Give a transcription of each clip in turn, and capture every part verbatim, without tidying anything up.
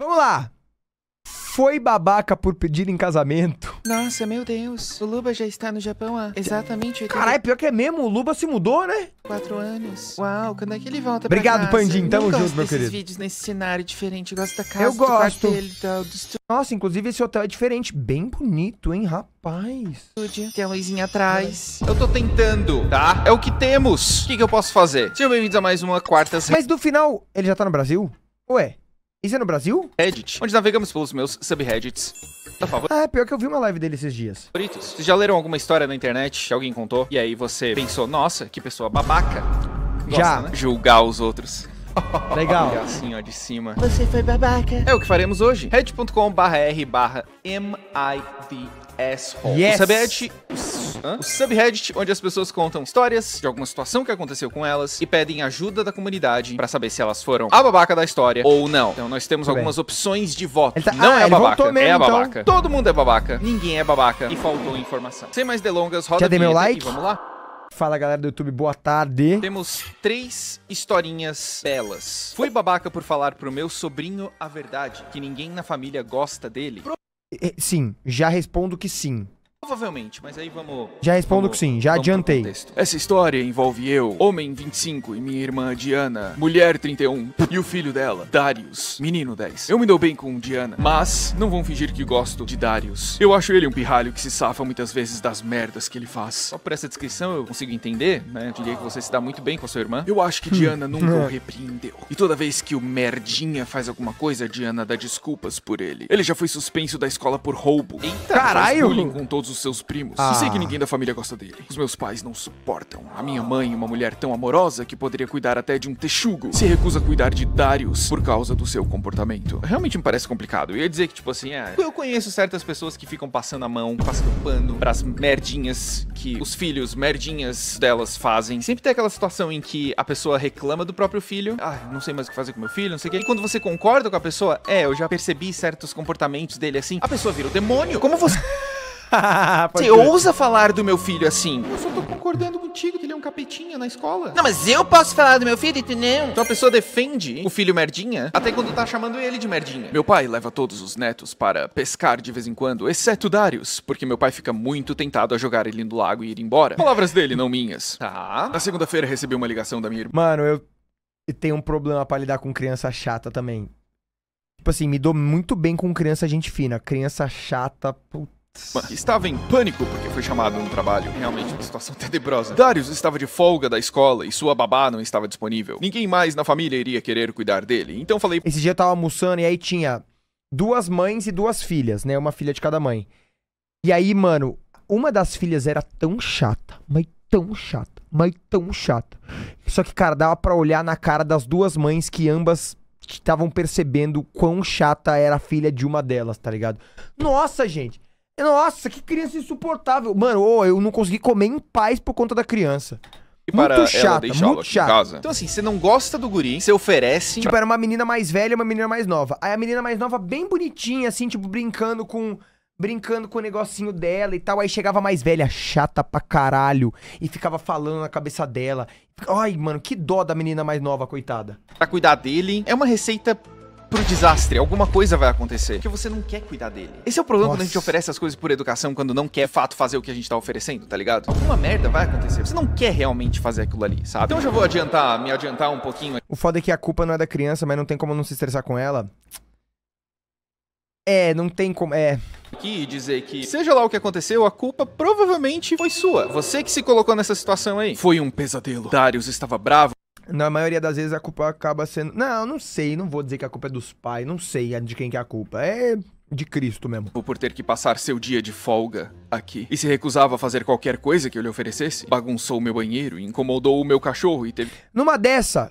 Vamos lá. Foi babaca por pedir em casamento. Nossa, meu Deus. O Luba já está no Japão há exatamente... Caralho, pior que é mesmo. O Luba se mudou, né? Quatro anos. Uau, quando é que ele volta Obrigado, pra casa? Obrigado, Pandinho. Tamo junto, meu querido. Eu gosto desses vídeos nesse cenário diferente. Eu gosto da casa, eu do gosto. Quartel, do... Nossa, inclusive esse hotel é diferente. Bem bonito, hein, rapaz. Tem a luzinha atrás. Eu tô tentando, tá? É o que temos. O que, que eu posso fazer? Sejam bem-vindos a mais uma quarta... Mas do final, ele já tá no Brasil? Ué? Isso é no Brasil? Reddit, onde navegamos pelos meus subreddits. Ah, pior que eu vi uma live dele esses dias. Favoritos. Vocês já leram alguma história na internet? Alguém contou? E aí você pensou, nossa, que pessoa babaca. Gosta, já. Né? Julgar os outros. Legal. Olha assim, ó, de cima. Você foi babaca. É o que faremos hoje. reddit ponto com barra r barra m i d s hole. Yes. O subreddit, onde as pessoas contam histórias de alguma situação que aconteceu com elas e pedem ajuda da comunidade pra saber se elas foram a babaca da história ou não. Então nós temos Muito algumas bem. opções de voto. Tá... Não ah, é a babaca, mesmo, é a babaca. Então... Todo mundo é babaca, ninguém é babaca e faltou informação. Sem mais delongas, roda Já a dei meu like? E vamos lá. Fala, galera do YouTube, boa tarde. Temos três historinhas belas. Fui babaca por falar pro meu sobrinho a verdade, que ninguém na família gosta dele. Pro... Sim, já respondo que sim. Provavelmente, mas aí vamos... Já respondo vamos, que sim, já adiantei. Essa história envolve eu, homem vinte e cinco, e minha irmã Diana, mulher trinta e um, e o filho dela, Darius, menino dez. Eu me dou bem com Diana, mas não vão fingir que gosto de Darius. Eu acho ele um pirralho que se safa muitas vezes das merdas que ele faz. Só por essa descrição eu consigo entender, né? Eu diria que você se dá muito bem com a sua irmã. Eu acho que Diana nunca o repreendeu. E toda vez que o merdinha faz alguma coisa, Diana dá desculpas por ele. Ele já foi suspenso da escola por roubo. Eita, caralho! Bullying com todos os seus primos. Ah. E sei que ninguém da família gosta dele. Os meus pais não suportam. A minha mãe, uma mulher tão amorosa que poderia cuidar até de um texugo, se recusa a cuidar de Darius por causa do seu comportamento. Realmente me parece complicado. Eu ia dizer que, tipo assim, é... Eu conheço certas pessoas que ficam passando a mão, passando pano pras merdinhas que os filhos, merdinhas delas fazem. Sempre tem aquela situação em que a pessoa reclama do próprio filho. Ah, não sei mais o que fazer com meu filho, não sei o que. E quando você concorda com a pessoa, é, eu já percebi certos comportamentos dele assim. A pessoa vira o demônio. Como você... Você ousa falar do meu filho assim? Eu só tô concordando contigo que ele é um capetinha na escola. Não, mas eu posso falar do meu filho, entendeu? Então a pessoa defende o filho merdinha até quando tá chamando ele de merdinha. Meu pai leva todos os netos para pescar de vez em quando, exceto Darius, porque meu pai fica muito tentado a jogar ele no lago e ir embora. Palavras dele, não minhas. Tá. Na segunda-feira recebi uma ligação da minha irmã. Mano, eu tenho um problema pra lidar com criança chata também. Tipo assim, me dou muito bem com criança gente fina. Criança chata, puta. Estava em pânico porque foi chamado no trabalho. Realmente uma situação tenebrosa. Darius estava de folga da escola e sua babá não estava disponível. Ninguém mais na família iria querer cuidar dele. Então falei... Esse dia eu tava almoçando e aí tinha duas mães e duas filhas, né? Uma filha de cada mãe. E aí, mano, uma das filhas era tão chata, mas tão chata, mas tão chata. Só que, cara, dava pra olhar na cara das duas mães que ambas... estavam percebendo quão chata era a filha de uma delas, tá ligado? Nossa, gente! Nossa, que criança insuportável. Mano, oh, eu não consegui comer em paz por conta da criança. E para muito ela deixá-lo aqui em casa. Então assim, você não gosta do guri, você oferece... Tipo, era uma menina mais velha e uma menina mais nova. Aí a menina mais nova bem bonitinha, assim, tipo, brincando com... Brincando com o negocinho dela e tal. Aí chegava a mais velha, chata pra caralho. E ficava falando na cabeça dela. Ai, mano, que dó da menina mais nova, coitada. Pra cuidar dele, é uma receita... pro desastre, alguma coisa vai acontecer. Porque você não quer cuidar dele. Esse é o problema. Nossa. Quando a gente oferece as coisas por educação, quando não quer, de fato, fazer o que a gente tá oferecendo, tá ligado? Alguma merda vai acontecer. Você não quer realmente fazer aquilo ali, sabe? Então eu já vou adiantar, me adiantar um pouquinho. O foda é que a culpa não é da criança, mas não tem como não se estressar com ela. É, não tem como, é... Aqui e dizer que, seja lá o que aconteceu, a culpa provavelmente foi sua. Você que se colocou nessa situação aí. Foi um pesadelo. Darius estava bravo. Na maioria das vezes a culpa acaba sendo... Não, não sei, não vou dizer que a culpa é dos pais, não sei de quem que é a culpa, é de Cristo mesmo. Por ter que passar seu dia de folga aqui e se recusava a fazer qualquer coisa que eu lhe oferecesse, bagunçou meu banheiro, incomodou o meu cachorro e teve... Numa dessa,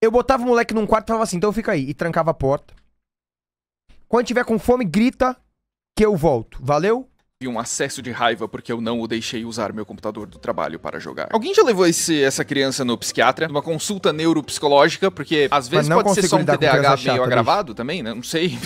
eu botava o moleque num quarto e falava assim, então fica aí, e trancava a porta. Quando tiver com fome, grita que eu volto, valeu? E um acesso de raiva porque eu não o deixei usar meu computador do trabalho para jogar. Alguém já levou esse, essa criança no psiquiatra? Numa consulta neuropsicológica? Porque às vezes pode ser só um T D A H meio agravado também, né? Não sei.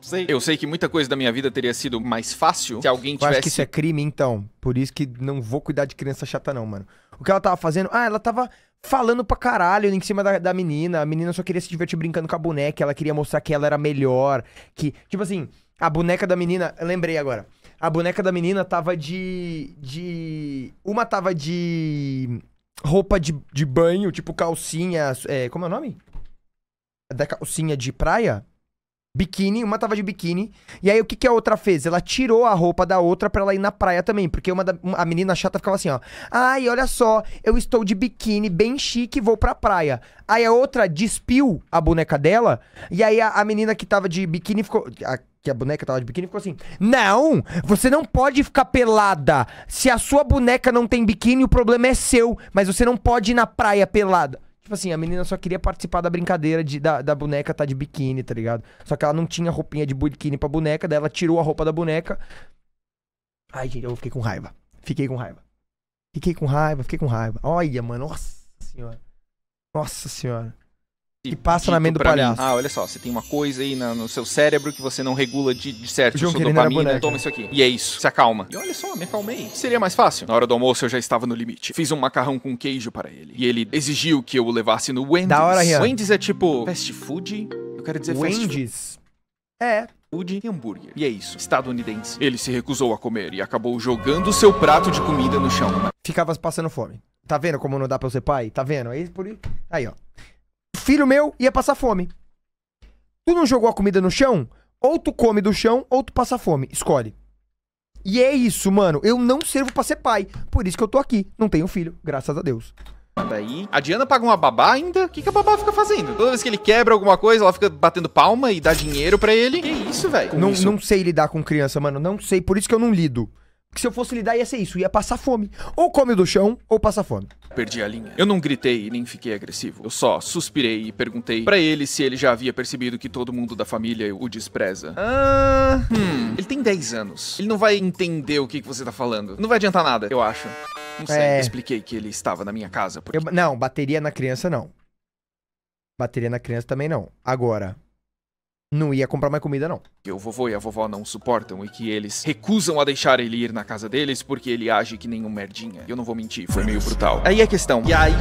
Sei. Eu sei que muita coisa da minha vida teria sido mais fácil se alguém tivesse... Eu acho que isso é crime, então. Por isso que não vou cuidar de criança chata, não, mano. O que ela tava fazendo... Ah, ela tava falando pra caralho em cima da, da menina. A menina só queria se divertir brincando com a boneca. Ela queria mostrar que ela era melhor. Que, tipo assim, a boneca da menina... Eu lembrei agora. A boneca da menina tava de... de uma tava de... roupa de, de banho, tipo calcinha... É, como é o nome? Da calcinha de praia? Biquíni, uma tava de biquíni. E aí, o que, que a outra fez? Ela tirou a roupa da outra pra ela ir na praia também. Porque uma da, a menina chata ficava assim, ó. Ai, olha só, eu estou de biquíni, bem chique, vou pra praia. Aí a outra despiu a boneca dela. E aí, a, a menina que tava de biquíni ficou... A, que a boneca tava de biquíni ficou assim. Não, você não pode ficar pelada. Se a sua boneca não tem biquíni, o problema é seu. Mas você não pode ir na praia pelada. Tipo assim, a menina só queria participar da brincadeira de, da, da boneca tá de biquíni, tá ligado? Só que ela não tinha roupinha de biquíni pra boneca, daí ela tirou a roupa da boneca. Ai, gente, eu fiquei com raiva. Fiquei com raiva. Fiquei com raiva, fiquei com raiva. Olha, mano, nossa senhora. Nossa senhora. Que passa na mente do palhaço. Mim, ah, olha só, você tem uma coisa aí na, no seu cérebro que você não regula de, de certo. Eu sou dopamina, toma isso aqui. E é isso, se acalma. E olha só, me acalmei. Seria mais fácil. Na hora do almoço eu já estava no limite. Fiz um macarrão com queijo para ele. E ele exigiu que eu o levasse no Wendy's. Da hora, Rian. Wendy's é tipo fast food? Eu quero dizer Wendy's. Fast Wendy's? É. Food e hambúrguer. E é isso, estadunidense. Ele se recusou a comer e acabou jogando seu prato de comida no chão. Ficava passando fome. Tá vendo como não dá pra ser pai? Tá vendo? Aí, por aí. Aí, ó. Filho meu ia passar fome. Tu não jogou a comida no chão? Ou tu come do chão, ou tu passa fome. Escolhe. E é isso, mano. Eu não sirvo pra ser pai. Por isso que eu tô aqui. Não tenho filho, graças a Deus. Daí, a Diana paga uma babá ainda? O que, que a babá fica fazendo? Toda vez que ele quebra alguma coisa, ela fica batendo palma e dá dinheiro pra ele. Que isso, velho? Não, não sei lidar com criança, mano. Não sei. Por isso que eu não lido. Porque se eu fosse lidar ia ser isso, ia passar fome. Ou come do chão, ou passa fome. Perdi a linha. Eu não gritei e nem fiquei agressivo. Eu só suspirei e perguntei pra ele se ele já havia percebido que todo mundo da família o despreza. Ah, hum. Ele tem dez anos. Ele não vai entender o que, que você tá falando. Não vai adiantar nada, eu acho. Não sei. É... Eu expliquei que ele estava na minha casa. Porque... Eu, não, bateria na criança não. Bateria na criança também não. Agora... Não ia comprar mais comida, não. Que o vovô e a vovó não suportam e que eles recusam a deixar ele ir na casa deles porque ele age que nem um merdinha. Eu não vou mentir, foi meio brutal. Aí a questão. E aí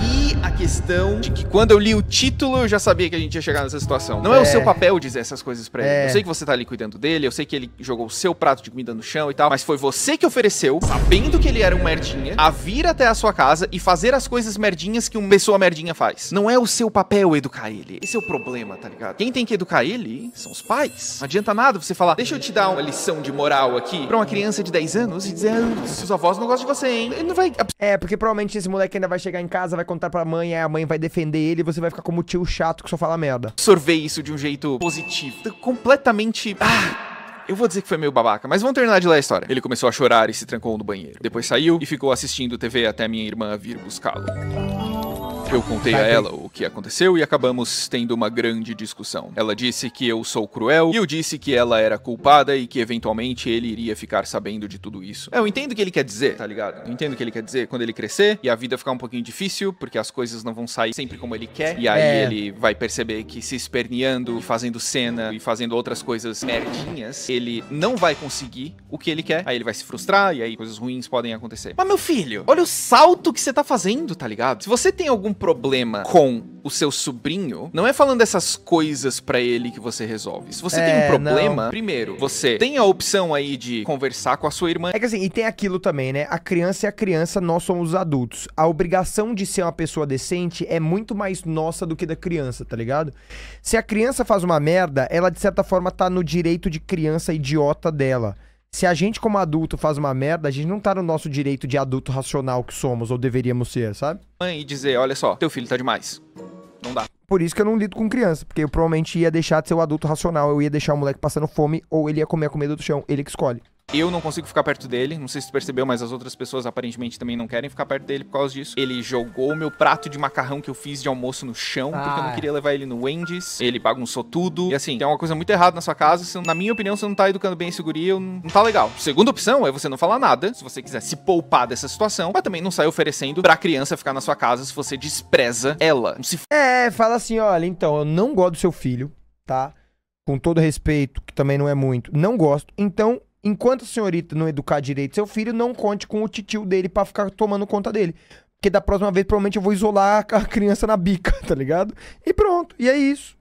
a questão de que quando eu li o título, eu já sabia que a gente ia chegar nessa situação. Não é, é o seu papel dizer essas coisas pra ele. É. Eu sei que você tá ali cuidando dele, eu sei que ele jogou o seu prato de comida no chão e tal, mas foi você que ofereceu, sabendo que ele era um merdinha, a vir até a sua casa e fazer as coisas merdinhas que uma pessoa merdinha faz. Não é o seu papel educar ele. Esse é o problema, tá ligado? Quem tem que educar ele... são os pais. Não adianta nada você falar, deixa eu te dar uma lição de moral aqui pra uma criança de dez anos e dizer, ah, seus avós não gostam de você, hein? Ele não vai... É, porque provavelmente esse moleque ainda vai chegar em casa, vai contar pra mãe, aí a mãe vai defender ele e você vai ficar como o tio chato que só fala merda. Absorver isso de um jeito positivo. Completamente... Ah... Eu vou dizer que foi meio babaca, mas vamos terminar de ler a história. Ele começou a chorar e se trancou no banheiro. Depois saiu e ficou assistindo T V até minha irmã vir buscá-lo. Eu contei a ela o que aconteceu e acabamos tendo uma grande discussão. Ela disse que eu sou cruel e eu disse que ela era culpada e que eventualmente ele iria ficar sabendo de tudo isso. Eu entendo o que ele quer dizer, tá ligado? Eu entendo o que ele quer dizer quando ele crescer e a vida ficar um pouquinho difícil, porque as coisas não vão sair sempre como ele quer. E aí é. ele vai perceber que se esperneando, fazendo cena e fazendo outras coisas merdinhas, ele não vai conseguir o que ele quer. Aí ele vai se frustrar e aí coisas ruins podem acontecer. Mas meu filho, olha o salto que você tá fazendo, tá ligado? Se você tem algum problema com o seu sobrinho, não é falando essas coisas pra ele que você resolve. Se você é, tem um problema, não. primeiro, você tem a opção aí de conversar com a sua irmã. É que assim, e tem aquilo também, né? A criança é a criança, nós somos os adultos. A obrigação de ser uma pessoa decente é muito mais nossa do que da criança, tá ligado? Se a criança faz uma merda, ela de certa forma tá no direito de criança idiota dela. Se a gente como adulto faz uma merda, a gente não tá no nosso direito de adulto racional que somos ou deveríamos ser, sabe? E dizer, olha só, teu filho tá demais. Não dá. Por isso que eu não lido com criança, porque eu provavelmente ia deixar de ser o adulto racional, eu ia deixar o moleque passando fome ou ele ia comer a comida do chão, ele que escolhe. Eu não consigo ficar perto dele, não sei se tu percebeu, mas as outras pessoas aparentemente também não querem ficar perto dele por causa disso. Ele jogou o meu prato de macarrão que eu fiz de almoço no chão, ah, porque eu não queria levar ele no Wendy's. Ele bagunçou tudo. E assim, tem uma coisa muito errada na sua casa. Se, na minha opinião, você não tá educando bem esse guri, não, não tá legal. Segunda opção é você não falar nada, se você quiser se poupar dessa situação, mas também não sair oferecendo pra criança ficar na sua casa se você despreza ela. Não se f... É, fala assim, olha, então, eu não gosto do seu filho, tá? Com todo respeito, que também não é muito. Não gosto, então... Enquanto a senhorita não educar direito seu filho, não conte com o titio dele pra ficar tomando conta dele. Porque da próxima vez, provavelmente, eu vou isolar a criança na bica, tá ligado? E pronto, e é isso.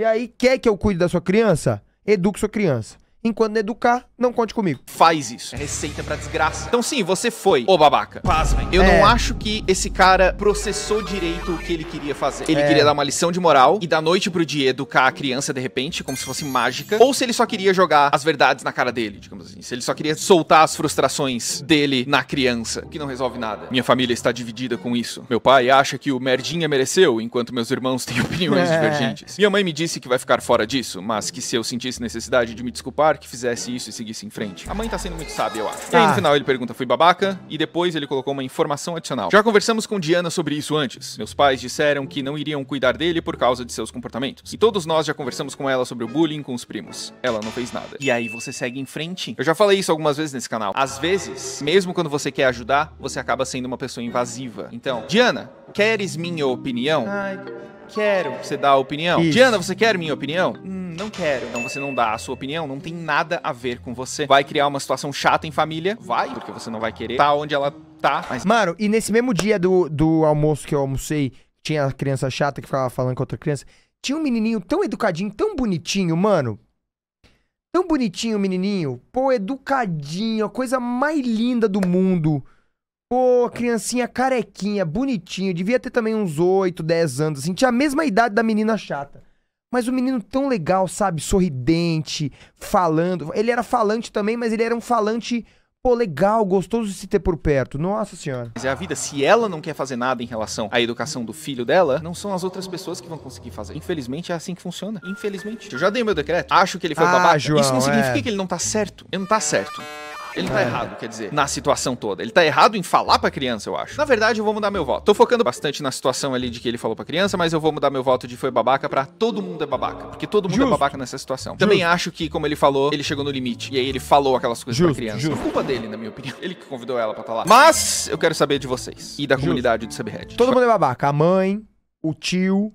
E aí, quer que eu cuide da sua criança? Eduque sua criança. Enquanto não educar, não conte comigo. Faz isso. É receita pra desgraça. Então sim, você foi, ô babaca. Pasmem. Eu é. não acho que esse cara processou direito o que ele queria fazer. Ele é. queria dar uma lição de moral e da noite pro dia educar a criança de repente, como se fosse mágica. Ou se ele só queria jogar as verdades na cara dele, digamos assim. Se ele só queria soltar as frustrações dele na criança, o que não resolve nada. Minha família está dividida com isso. Meu pai acha que o merdinha mereceu, enquanto meus irmãos têm opiniões é. divergentes. Minha mãe me disse que vai ficar fora disso, mas que se eu sentisse necessidade de me desculpar, que fizesse isso e seguisse em frente. A mãe tá sendo muito sábia, eu acho. E aí, no final, ele pergunta, fui babaca? E depois ele colocou uma informação adicional. Já conversamos com Diana sobre isso antes. Meus pais disseram que não iriam cuidar dele por causa de seus comportamentos. E todos nós já conversamos com ela sobre o bullying com os primos. Ela não fez nada. E aí, você segue em frente? Eu já falei isso algumas vezes nesse canal. Às vezes, mesmo quando você quer ajudar, você acaba sendo uma pessoa invasiva. Então, Diana, queres minha opinião? Ai, quero. Você dá a opinião? Isso. Diana, você quer minha opinião? Hum, não quero. Então você não dá a sua opinião, não tem nada a ver com você. Vai criar uma situação chata em família? Vai, porque você não vai querer. Tá onde ela tá, mas... Mano, e nesse mesmo dia do, do almoço que eu almocei, tinha a criança chata que ficava falando com outra criança, tinha um menininho tão educadinho, tão bonitinho, mano. Tão bonitinho o menininho. Pô, educadinho, a coisa mais linda do mundo. Pô, criancinha carequinha, bonitinho, devia ter também uns oito, dez anos, assim, tinha a mesma idade da menina chata. Mas o menino tão legal, sabe, sorridente, falando, ele era falante também, mas ele era um falante, pô, legal, gostoso de se ter por perto, nossa senhora. Mas é a vida, se ela não quer fazer nada em relação à educação do filho dela, não são as outras pessoas que vão conseguir fazer. Infelizmente é assim que funciona, infelizmente. Eu já dei meu decreto, acho que ele foi ah, babaca, João, isso não significa é. que ele não tá certo, ele não tá certo. Ele tá é. errado, quer dizer, na situação toda. Ele tá errado em falar pra criança, eu acho. Na verdade, eu vou mudar meu voto. Tô focando bastante na situação ali de que ele falou pra criança, mas eu vou mudar meu voto de foi babaca pra todo mundo é babaca. Porque todo mundo Justo. é babaca nessa situação. Justo. Também acho que, como ele falou, ele chegou no limite. E aí ele falou aquelas coisas Justo. pra criança. Justo. Não é culpa dele, na minha opinião. Ele que convidou ela pra tá lá. Mas eu quero saber de vocês e da Justo. comunidade do Subreddit. Todo mundo é babaca. A mãe, o tio...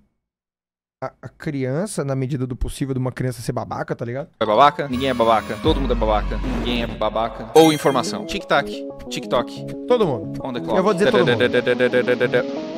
A criança, na medida do possível, de uma criança ser babaca, tá ligado? É babaca, ninguém é babaca, todo mundo é babaca, ninguém é babaca. Ou informação. Tic-tac, TikTok. Todo mundo. On the clock. Eu vou dizer todo mundo.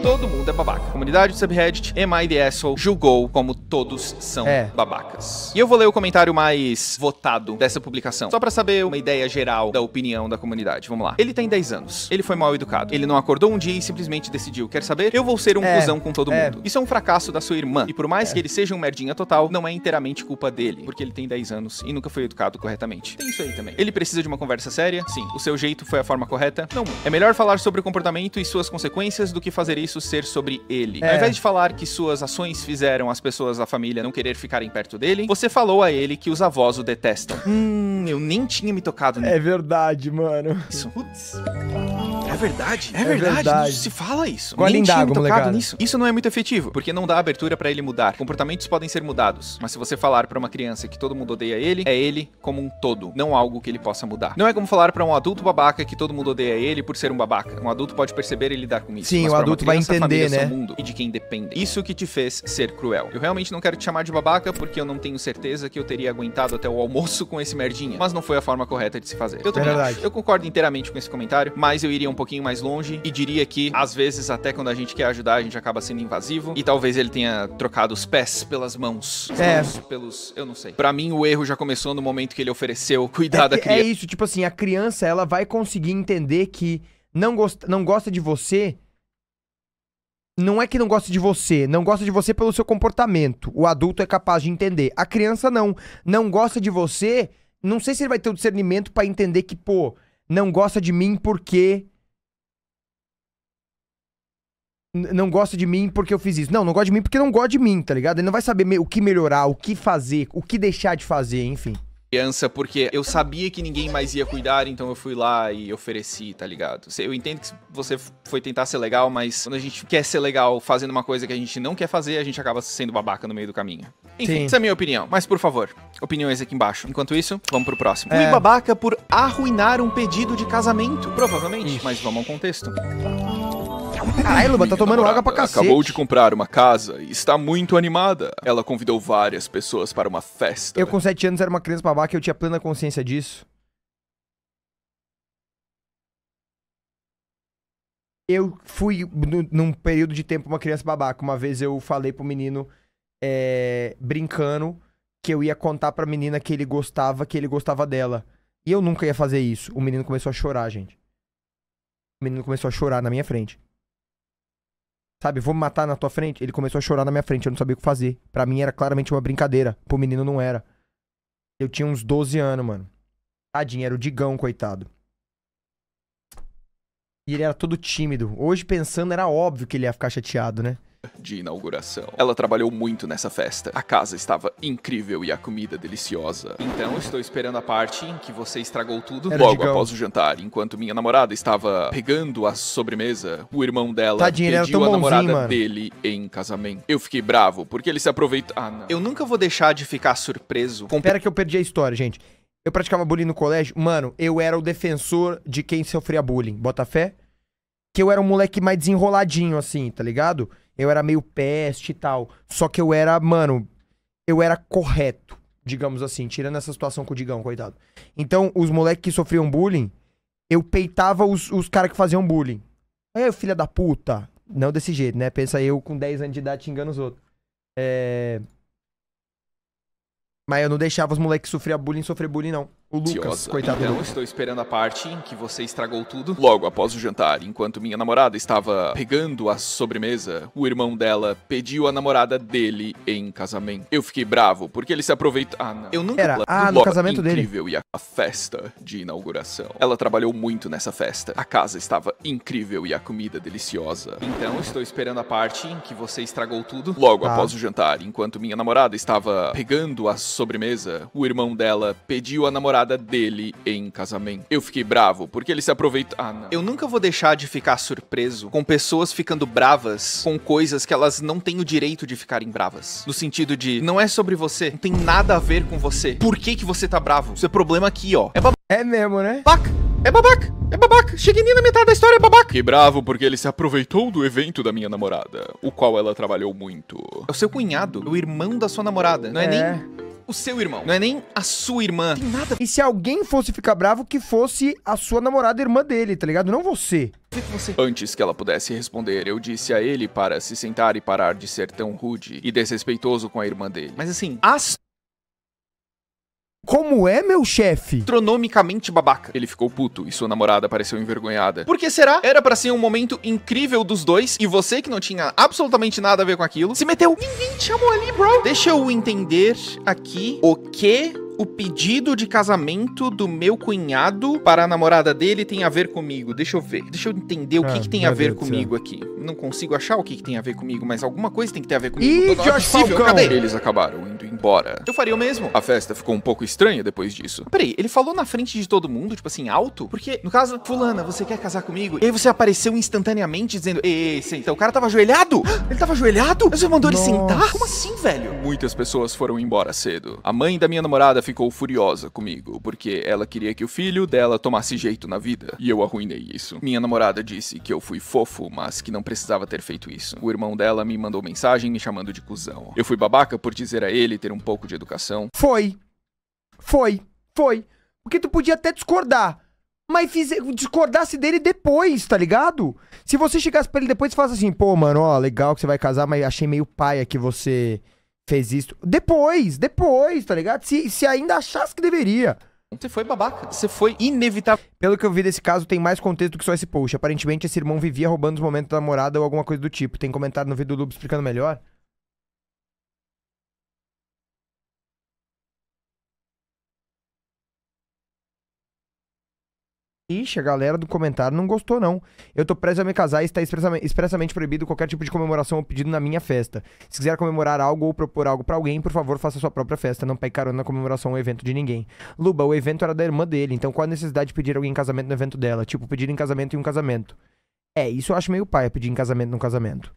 Todo mundo é babaca. A comunidade do subreddit, Am I the Asshole, julgou como todos são é. babacas. E eu vou ler o comentário mais votado dessa publicação, só pra saber uma ideia geral da opinião da comunidade. Vamos lá. Ele tem dez anos. Ele foi mal educado. Ele não acordou um dia e simplesmente decidiu, quer saber? Eu vou ser um é. cuzão com todo é. mundo. Isso é um fracasso da sua irmã. E por mais é. que ele seja um merdinha total, não é inteiramente culpa dele. Porque ele tem dez anos e nunca foi educado corretamente. Tem isso aí também. Ele precisa de uma conversa séria? Sim. O seu jeito foi a forma correta? Não muito. É melhor falar sobre o comportamento e suas consequências do que fazer isso ser sobre ele. É. Ao invés de falar que suas ações fizeram as pessoas da família não querer ficarem perto dele, você falou a ele que os avós o detestam. Hum, eu nem tinha me tocado nisso. É verdade, mano. Isso. Putz. É verdade, é, é verdade, verdade. Não se fala isso. Qual nem tinha me tocado nisso. Isso não é muito efetivo, porque não dá abertura pra ele mudar. Comportamentos podem ser mudados, mas se você falar pra uma criança que todo mundo odeia ele, é ele como um todo, não algo que ele possa mudar. Não é como falar pra um adulto babaca que todo mundo odeia ele por ser um babaca. Um adulto pode perceber e lidar com isso. Sim, o adulto vai entender, né? Mundo e de quem depende. Isso que te fez ser cruel. Eu realmente não quero te chamar de babaca porque eu não tenho certeza que eu teria aguentado até o almoço com esse merdinha, mas não foi a forma correta de se fazer. Eu também acho. Eu concordo inteiramente com esse comentário, mas eu iria um pouquinho mais longe e diria que, às vezes, até quando a gente quer ajudar, a gente acaba sendo invasivo e talvez ele tenha trocado os pés pelas mãos. É. Mãos pelos... eu não sei. Pra mim, o erro já começou no momento que ele ofereceu cuidar é, da criança. É isso, tipo assim, a criança, ela vai conseguir entender que não gosta, não gosta de você... Não é que não gosta de você, não gosta de você pelo seu comportamento. O adulto é capaz de entender. A criança não. Não gosta de você, não sei se ele vai ter o discernimento pra entender que, pô, não gosta de mim porque... Não gosta de mim porque eu fiz isso. Não, não gosta de mim porque não gosta de mim, tá ligado? Ele não vai saber o que melhorar, o que fazer, o que deixar de fazer, enfim. Porque eu sabia que ninguém mais ia cuidar, então eu fui lá e ofereci, tá ligado? Eu entendo que você foi tentar ser legal, mas quando a gente quer ser legal fazendo uma coisa que a gente não quer fazer, a gente acaba sendo babaca no meio do caminho. Enfim, Sim. essa é a minha opinião. Mas, por favor, opiniões aqui embaixo. Enquanto isso, vamos pro próximo. É... Fui babaca por arruinar um pedido de casamento. Provavelmente. Mas vamos ao contexto. Caralho, Luba, tá tomando água pra cacete. Acabou de comprar uma casa e está muito animada. Ela convidou várias pessoas para uma festa. Eu, com sete anos, era uma criança babaca e eu tinha plena consciência disso. Eu fui, num período de tempo, uma criança babaca. Uma vez eu falei pro menino, é, brincando, que eu ia contar pra menina que ele gostava, que ele gostava dela. E eu nunca ia fazer isso. O menino começou a chorar, gente. O menino começou a chorar na minha frente. Sabe, vou me matar na tua frente? Ele começou a chorar na minha frente, eu não sabia o que fazer. Pra mim era claramente uma brincadeira, pro menino não era. Eu tinha uns doze anos, mano. Tadinho, era o Digão, coitado. E ele era todo tímido. Hoje, pensando, era óbvio que ele ia ficar chateado, né? De inauguração. Ela trabalhou muito nessa festa. A casa estava incrível e a comida deliciosa. Então, estou esperando a parte em que você estragou tudo. Era logo Digão. Após o jantar, enquanto minha namorada estava pegando a sobremesa, o irmão dela Tadinho, pediu ele era tão a bonzinho, namorada mano. dele em casamento. Eu fiquei bravo, porque ele se aproveitou... Ah, não. Eu nunca vou deixar de ficar surpreso com... Pera que eu perdi a história, gente. Eu praticava bullying no colégio. Mano, eu era o defensor de quem sofria bullying. Bota fé? Que eu era um moleque mais desenroladinho, assim, tá ligado? Eu era meio peste e tal. Só que eu era, mano... Eu era correto, digamos assim. Tirando essa situação com o Digão, coitado. Então, os moleques que sofriam bullying... Eu peitava os, os caras que faziam bullying. É, filha da puta. Não desse jeito, né? Pensa eu com dez anos de idade xingando os outros. É... Mas eu não deixava os moleques sofrer bullying, sofrer bullying não. O Lucas, coitado. Então, estou esperando a parte em que você estragou tudo. Logo após o jantar, enquanto minha namorada estava pegando a sobremesa, o irmão dela pediu a namorada dele em casamento. Eu fiquei bravo, porque ele se aproveitou... Ah, não. Eu nunca... Era. Ah, no casamento dele. Incrível e a festa de inauguração. Ela trabalhou muito nessa festa. A casa estava incrível e a comida deliciosa. Então, estou esperando a parte em que você estragou tudo. Logo ah. após o jantar, enquanto minha namorada estava pegando a sobremesa, o irmão dela pediu a namorada dele em casamento. Eu fiquei bravo, porque ele se aproveitou... Ah, não. Eu nunca vou deixar de ficar surpreso com pessoas ficando bravas com coisas que elas não têm o direito de ficarem bravas. No sentido de, não é sobre você, não tem nada a ver com você. Por que que você tá bravo? Seu problema aqui, ó. É babaca. É mesmo, né? Babaca. É babaca. É babaca. Cheguei nem na metade da história, é babaca. Fiquei bravo, porque ele se aproveitou do evento da minha namorada, o qual ela trabalhou muito. É o seu cunhado, o irmão da sua namorada. Não é, é nem... O seu irmão. Não é nem a sua irmã. Tem nada. E se alguém fosse ficar bravo, que fosse a sua namorada irmã dele, tá ligado? Não você. Você. Antes que ela pudesse responder, eu disse a ele para se sentar e parar de ser tão rude e desrespeitoso com a irmã dele. Mas assim, as... Como é, meu chefe? Astronomicamente babaca. Ele ficou puto e sua namorada pareceu envergonhada. Por que será? Era pra ser um momento incrível dos dois e você, que não tinha absolutamente nada a ver com aquilo, se meteu. Ninguém te chamou ali, bro. Deixa eu entender aqui o que o pedido de casamento do meu cunhado para a namorada dele tem a ver comigo. Deixa eu ver. Deixa eu entender o ah, que, que tem a ver Deus comigo aqui. Não consigo achar o que, que tem a ver comigo, mas alguma coisa tem que ter a ver comigo. Ih, Josh Falcão. Cadê? Eles acabaram indo embora. Eu faria o mesmo. A festa ficou um pouco estranha depois disso. Peraí, ele falou na frente de todo mundo, tipo assim, alto? Porque, no caso, fulana, você quer casar comigo? E aí você apareceu instantaneamente dizendo, ei, sei. Então o cara tava ajoelhado? Ele tava ajoelhado? Você mandou Nossa. ele sentar? Como assim, velho? Muitas pessoas foram embora cedo. A mãe da minha namorada ficou furiosa comigo, porque ela queria que o filho dela tomasse jeito na vida. E eu arruinei isso. Minha namorada disse que eu fui fofo, mas que não precisava ter feito isso. O irmão dela me mandou mensagem me chamando de cuzão. Eu fui babaca por dizer a ele ter um pouco de educação. Foi. Foi. Foi. Porque tu podia até discordar. Mas fiz... discordasse dele depois, tá ligado? Se você chegasse pra ele depois e falasse assim, pô, mano, ó, legal que você vai casar, mas achei meio paia que você... fez isso. Depois, depois, tá ligado? Se, se ainda achasse que deveria. Você foi babaca. Você foi inevitável. Pelo que eu vi desse caso, tem mais contexto do que só esse post. Aparentemente, esse irmão vivia roubando os momentos da namorada ou alguma coisa do tipo. Tem comentário no vídeo do Luba explicando melhor? Ixi, a galera do comentário não gostou, não. Eu tô preso a me casar e está expressamente, expressamente proibido qualquer tipo de comemoração ou pedido na minha festa. Se quiser comemorar algo ou propor algo pra alguém, por favor, faça sua própria festa. Não pegue carona na comemoração ou evento de ninguém. Luba, o evento era da irmã dele, então qual a necessidade de pedir alguém em casamento no evento dela? Tipo, pedir em casamento em um casamento. É, isso eu acho meio paia, pedir em casamento num casamento.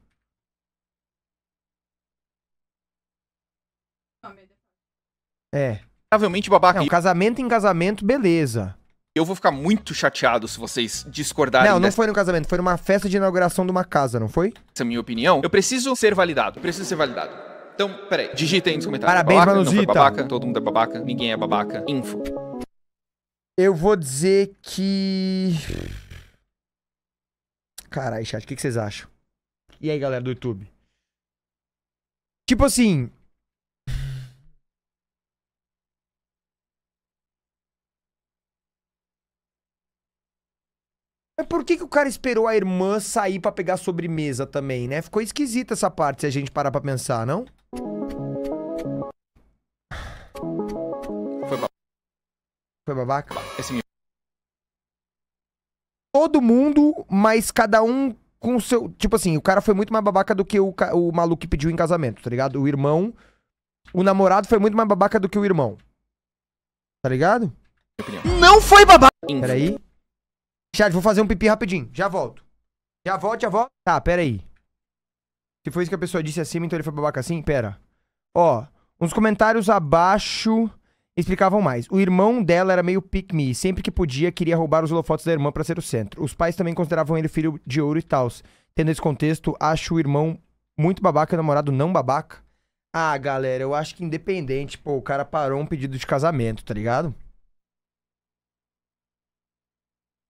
É. Provavelmente babaca. Não, casamento em casamento, beleza. Eu vou ficar muito chateado se vocês discordarem. Não, não dessa... foi no casamento, foi numa festa de inauguração de uma casa, não foi? Essa é a minha opinião. Eu preciso ser validado, eu preciso ser validado. Então, peraí, digita aí nos comentários. Parabéns, babaca, Manuzita. Não foi babaca, todo mundo é babaca, ninguém é babaca. Info. Eu vou dizer que... Caralho, chat, o que, que vocês acham? E aí, galera do YouTube? Tipo assim... Mas por que que o cara esperou a irmã sair pra pegar sobremesa também, né? Ficou esquisita essa parte, se a gente parar pra pensar, não? Foi babaca. Foi babaca? Esse menino. Todo mundo, mas cada um com seu... Tipo assim, o cara foi muito mais babaca do que o, ca... o maluco que pediu em casamento, tá ligado? O irmão... O namorado foi muito mais babaca do que o irmão. Tá ligado? Não foi babaca! Peraí. Chat, vou fazer um pipi rapidinho. Já volto. Já volto, já volto. Tá, peraí. Se foi isso que a pessoa disse acima, então ele foi babaca assim? Pera. Ó, uns comentários abaixo... Explicavam mais. O irmão dela era meio pick me. Sempre que podia, queria roubar os holofotes da irmã pra ser o centro. Os pais também consideravam ele filho de ouro e tals. Tendo esse contexto, acho o irmão muito babaca e o namorado não babaca. Ah, galera, eu acho que independente, pô, o cara parou um pedido de casamento, tá ligado?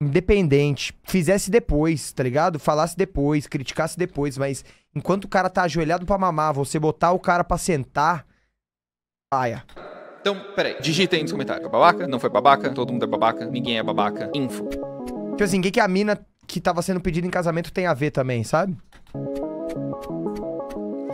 Independente. Fizesse depois, tá ligado? Falasse depois, criticasse depois, mas enquanto o cara tá ajoelhado pra mamar, você botar o cara pra sentar... Paia. Então, peraí, digitem nos comentários. Babaca? Não foi babaca? Todo mundo é babaca? Ninguém é babaca? Info. Tipo assim, o que a mina que tava sendo pedida em casamento tem a ver também, sabe?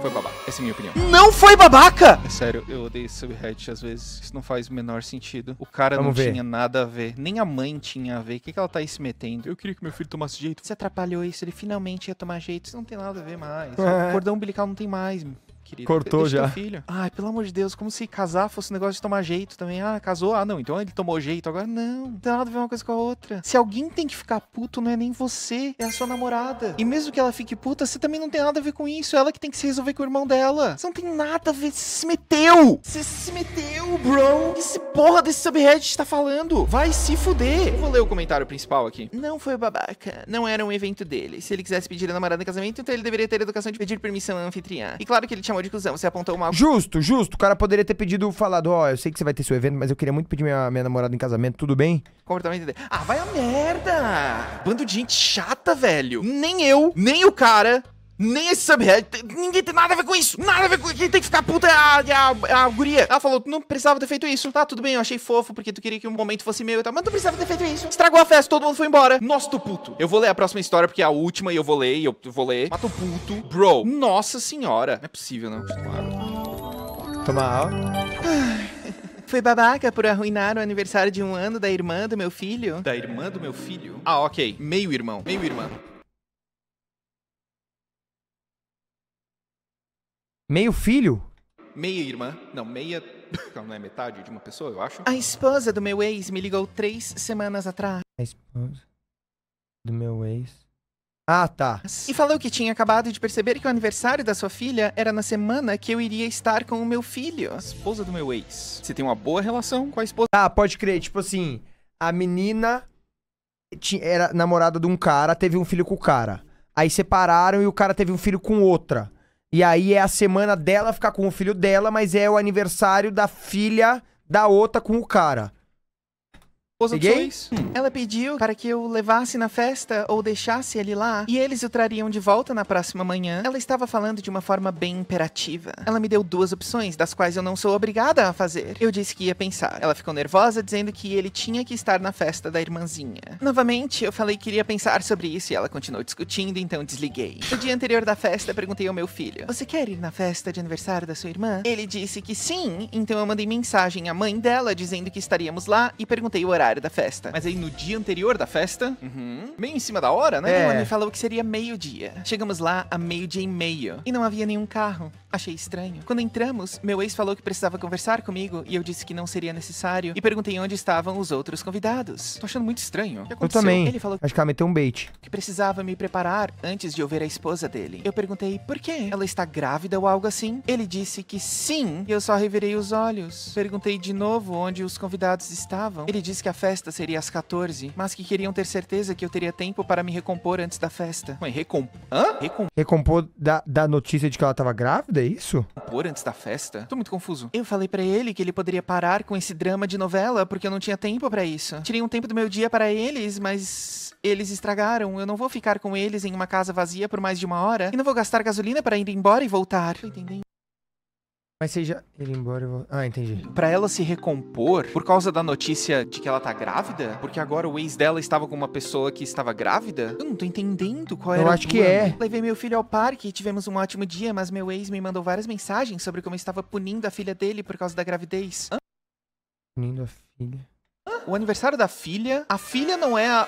Foi babaca. Essa é a minha opinião. Não foi babaca! É sério, eu odeio esse subreddit às vezes. Isso não faz o menor sentido. O cara Vamos não ver. tinha nada a ver. Nem a mãe tinha a ver. O que, que ela tá aí se metendo? Eu queria que meu filho tomasse jeito. Você atrapalhou isso. Ele finalmente ia tomar jeito. Isso não tem nada a ver mais. É. O cordão umbilical não tem mais, querido. Cortou já. Filho. Ai, pelo amor de Deus, como se casar fosse um negócio de tomar jeito também. Ah, casou? Ah, não, então ele tomou jeito. Agora não, não tem nada a ver uma coisa com a outra. Se alguém tem que ficar puto, não é nem você, é a sua namorada. E mesmo que ela fique puta, você também não tem nada a ver com isso. Ela que tem que se resolver com o irmão dela. Você não tem nada a ver, você se meteu. Você se meteu, bro. Que esse porra desse subreddit tá falando? Vai se fuder. Eu vou ler o comentário principal aqui. Não foi babaca. Não era um evento dele. Se ele quisesse pedir a namorada em casamento, então ele deveria ter a educação de pedir permissão à anfitriã. E claro que ele tinha de cuzão, você apontou uma... Justo, justo. O cara poderia ter pedido, falado, ó, oh, eu sei que você vai ter seu evento, mas eu queria muito pedir minha, minha namorada em casamento, tudo bem? Comportamento dele. Ah, vai a merda! Bando de gente chata, velho. Nem eu, nem o cara, nem esse subhead, ninguém tem nada a ver com isso. Nada a ver com isso. Quem tem que ficar puta é a, a, a guria. Ela falou, não precisava ter feito isso. Tá, tudo bem, eu achei fofo, porque tu queria que um momento fosse meu e tal, mas não precisava ter feito isso. Estragou a festa, todo mundo foi embora. Nossa, tô puto. Eu vou ler a próxima história, porque é a última e eu vou ler, e eu vou ler. Mas tô puto. Bro, nossa senhora. Não é possível, não. Tomar Foi babaca por arruinar o aniversário de um ano da irmã do meu filho. Da irmã do meu filho? Ah, ok. Meio irmão. Meio irmão. Meio filho? Meia irmã. Não, meia... Não é metade de uma pessoa, eu acho. A esposa do meu ex me ligou três semanas atrás. A esposa do meu ex... Ah, tá. E falou que tinha acabado de perceber que o aniversário da sua filha era na semana que eu iria estar com o meu filho. A esposa do meu ex. Você tem uma boa relação com a esposa... Ah, pode crer. Tipo assim, a menina era namorada de um cara, teve um filho com o cara. Aí separaram e o cara teve um filho com outra. E aí é a semana dela ficar com o filho dela, mas é o aniversário da filha da outra com o cara. Hum. Ela pediu para que eu levasse na festa ou deixasse ele lá e eles o trariam de volta na próxima manhã. Ela estava falando de uma forma bem imperativa. Ela me deu duas opções, das quais eu não sou obrigada a fazer. Eu disse que ia pensar. Ela ficou nervosa, dizendo que ele tinha que estar na festa da irmãzinha. Novamente, eu falei que iria pensar sobre isso e ela continuou discutindo, então desliguei. No dia anterior da festa, perguntei ao meu filho, você quer ir na festa de aniversário da sua irmã? Ele disse que sim, então eu mandei mensagem à mãe dela, dizendo que estaríamos lá e perguntei o horário da festa. Mas aí no dia anterior da festa, uhum, meio em cima da hora, né? É. Ela me falou que seria meio-dia. Chegamos lá a meio-dia e meio e não havia nenhum carro. Achei estranho. Quando entramos, meu ex falou que precisava conversar comigo e eu disse que não seria necessário e perguntei onde estavam os outros convidados. Tô achando muito estranho. O que aconteceu? Eu também. Ele falou que... Acho que ela meteu um bait. Que precisava me preparar antes de eu ver a esposa dele. Eu perguntei por quê? Ela está grávida ou algo assim? Ele disse que sim e eu só revirei os olhos. Perguntei de novo onde os convidados estavam. Ele disse que a festa seria às quatorze, mas que queriam ter certeza que eu teria tempo para me recompor antes da festa. Mãe, recom... Hã? Recom... Recompor da, da notícia de que ela tava grávida, é isso? Recompor antes da festa? Tô muito confuso. Eu falei pra ele que ele poderia parar com esse drama de novela, porque eu não tinha tempo pra isso. Tirei um tempo do meu dia para eles, mas... eles estragaram. Eu não vou ficar com eles em uma casa vazia por mais de uma hora. E não vou gastar gasolina pra ir embora e voltar. Tô entendendo. Mas seja... ele embora e vou... Ah, entendi. Pra ela se recompor por causa da notícia de que ela tá grávida? Porque agora o ex dela estava com uma pessoa que estava grávida? Eu não tô entendendo qual era o plano. Eu acho que é. Levei meu filho ao parque e tivemos um ótimo dia, mas meu ex me mandou várias mensagens sobre como eu estava punindo a filha dele por causa da gravidez. Hã? Punindo a filha? Hã? O aniversário da filha? A filha não é a...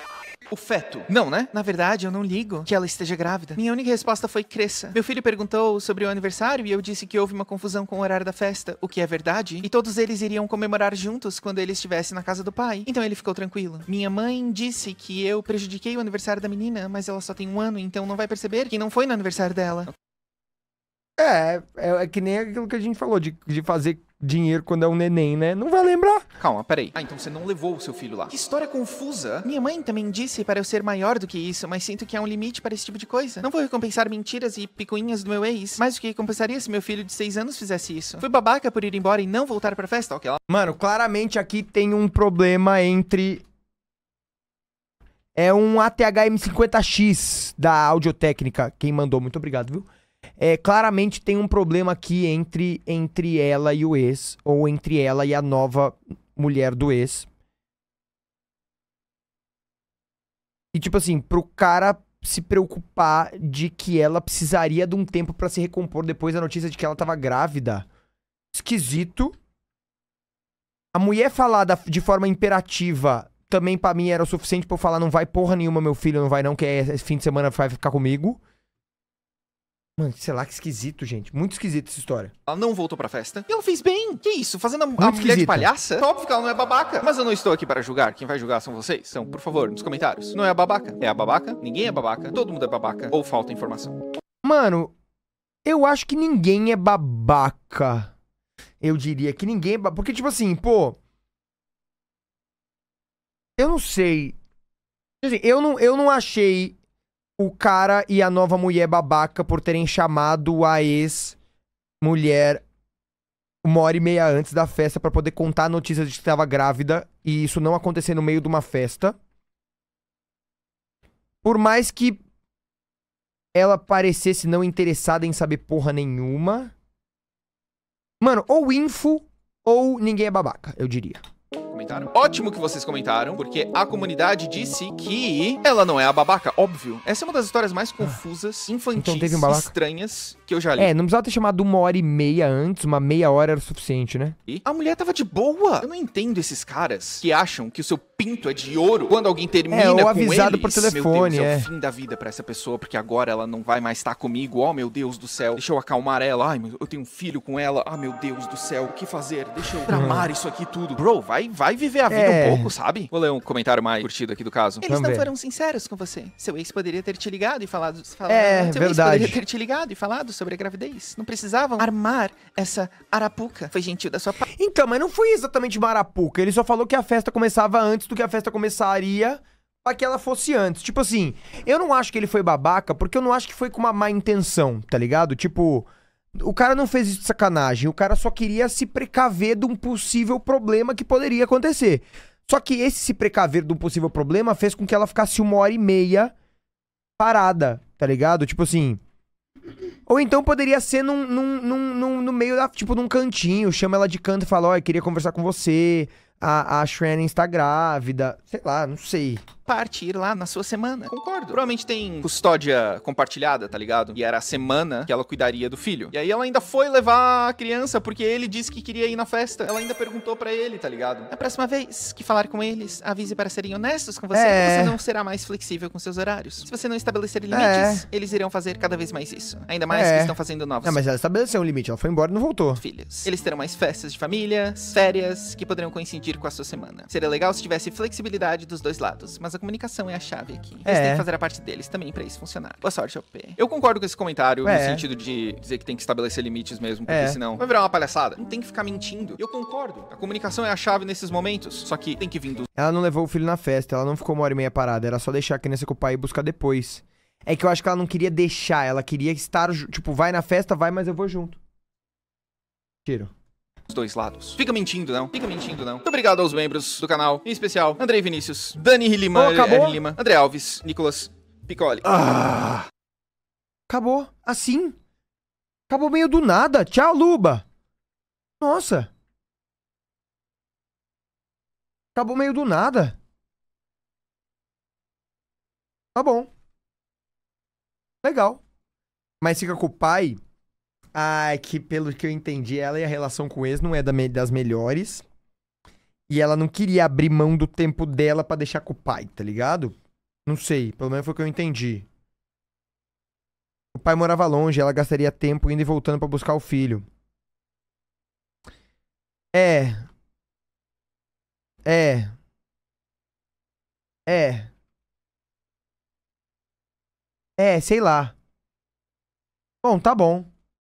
o feto. Não, né? Na verdade, eu não ligo que ela esteja grávida. Minha única resposta foi cresça. Meu filho perguntou sobre o aniversário e eu disse que houve uma confusão com o horário da festa, o que é verdade, e todos eles iriam comemorar juntos quando ele estivesse na casa do pai. Então ele ficou tranquilo. Minha mãe disse que eu prejudiquei o aniversário da menina, mas ela só tem um ano, então não vai perceber que não foi no aniversário dela. É, é, é que nem aquilo que a gente falou, de, de fazer dinheiro quando é um neném, né? Não vai lembrar. Calma, peraí. Ah, então você não levou o seu filho lá. Que história confusa. Minha mãe também disse para eu ser maior do que isso, mas sinto que há um limite para esse tipo de coisa. Não vou recompensar mentiras e picuinhas do meu ex, mas o que recompensaria se meu filho de seis anos fizesse isso? Fui babaca por ir embora e não voltar pra festa? Ok, lá. Mano, claramente aqui tem um problema entre... É um A T H M cinquenta X da Audiotécnica. Quem mandou, muito obrigado, viu? É, claramente tem um problema aqui entre, entre ela e o ex, ou entre ela e a nova mulher do ex. E tipo assim, pro cara se preocupar de que ela precisaria de um tempo pra se recompor depois da notícia de que ela tava grávida. Esquisito. A mulher falar da, de forma imperativa também pra mim era o suficiente pra eu falar: não vai porra nenhuma, meu filho, não vai não, que esse fim de semana vai ficar comigo. Mano, sei lá, que esquisito, gente. Muito esquisita essa história. Ela não voltou pra festa. E ela fez bem. Que isso? Fazendo a, a mulher de palhaça? Óbvio que ela não é babaca. Mas eu não estou aqui para julgar. Quem vai julgar são vocês. Então, por favor, nos comentários. Não é a babaca. É a babaca. Ninguém é babaca. Todo mundo é babaca. Ou falta informação. Mano, eu acho que ninguém é babaca. Eu diria que ninguém é babaca. Porque, tipo assim, pô... Eu não sei. Eu não, eu não achei... o cara e a nova mulher babaca por terem chamado a ex-mulher uma hora e meia antes da festa pra poder contar a notícia de que estava grávida e isso não acontecer no meio de uma festa. Por mais que ela parecesse não interessada em saber porra nenhuma. Mano, ou info ou ninguém é babaca, eu diria. Comentaram. Ótimo que vocês comentaram, porque a comunidade disse que ela não é a babaca, óbvio. Essa é uma das histórias mais confusas, infantis, então teve um babaca, estranhas que eu já li. É, não precisava ter chamado uma hora e meia antes, uma meia hora era o suficiente, né? E a mulher tava de boa. Eu não entendo esses caras que acham que o seu pinto é de ouro quando alguém termina é, ou com avisado eles. Por telefone, meu Deus, é. é o fim da vida pra essa pessoa, porque agora ela não vai mais estar comigo. Oh, meu Deus do céu. Deixa eu acalmar ela. Ai, eu tenho um filho com ela. Ah, meu Deus do céu. O que fazer? Deixa eu tramar hum. isso aqui tudo. Bro, vai, vai. Vai viver a vida é. um pouco, sabe? Vou ler um comentário mais curtido aqui do caso. Eles Vamos não foram ver. sinceros com você. Seu ex poderia ter te ligado e falado... falado é, seu verdade. Seu ex poderia ter te ligado e falado sobre a gravidez. Não precisavam armar essa arapuca. Foi gentil da sua parte. Então, mas não foi exatamente uma arapuca. Ele só falou que a festa começava antes do que a festa começaria pra que ela fosse antes. Tipo assim, eu não acho que ele foi babaca porque eu não acho que foi com uma má intenção, tá ligado? Tipo... o cara não fez isso de sacanagem, o cara só queria se precaver de um possível problema que poderia acontecer. Só que esse se precaver de um possível problema fez com que ela ficasse uma hora e meia parada, tá ligado? Tipo assim... ou então poderia ser num, num, num, num, no meio da... tipo, num cantinho, chama ela de canto e fala: ó, eu queria conversar com você... A, a Shannon está grávida, sei lá, não sei. Partir lá na sua semana. Concordo. Provavelmente tem custódia compartilhada, tá ligado? E era a semana que ela cuidaria do filho. E aí ela ainda foi levar a criança porque ele disse que queria ir na festa. Ela ainda perguntou pra ele, tá ligado? A próxima vez que falar com eles, avise para serem honestos com você. É. Você não será mais flexível com seus horários. Se você não estabelecer limites, é. eles irão fazer cada vez mais isso. Ainda mais é. que estão fazendo novos. Não, mas ela estabeleceu um limite. Ela foi embora e não voltou. Filhos. Eles terão mais festas de família, férias, que poderão coincidir progredir com a sua semana. Seria legal se tivesse flexibilidade dos dois lados, mas a comunicação é a chave aqui. Eles é. têm que fazer a parte deles também pra isso funcionar. Boa sorte, O P. Eu concordo com esse comentário é. no sentido de dizer que tem que estabelecer limites mesmo, porque é. senão vai virar uma palhaçada. Não tem que ficar mentindo. Eu concordo. A comunicação é a chave nesses momentos, só que tem que vir do... Ela não levou o filho na festa, ela não ficou uma hora e meia parada, era só deixar a criança com o pai e buscar depois. É que eu acho que ela não queria deixar, ela queria estar, tipo, vai na festa, vai, mas eu vou junto. Tiro. Os dois lados. Fica mentindo, não. Fica mentindo, não. Muito obrigado aos membros do canal, em especial Andrei Vinícius, Dani Lima, oh, Lima, André Alves, Nicolas Piccoli. Ah, acabou. Assim? Acabou meio do nada. Tchau, Luba. Nossa. Acabou meio do nada. Tá bom. Legal. Mas fica com o pai... Ai, que pelo que eu entendi, ela e a relação com o ex não é das melhores. E ela não queria abrir mão do tempo dela pra deixar com o pai, tá ligado? Não sei, pelo menos foi o que eu entendi. O pai morava longe, ela gastaria tempo indo e voltando pra buscar o filho. É. É. É. É, sei lá. Bom, tá bom.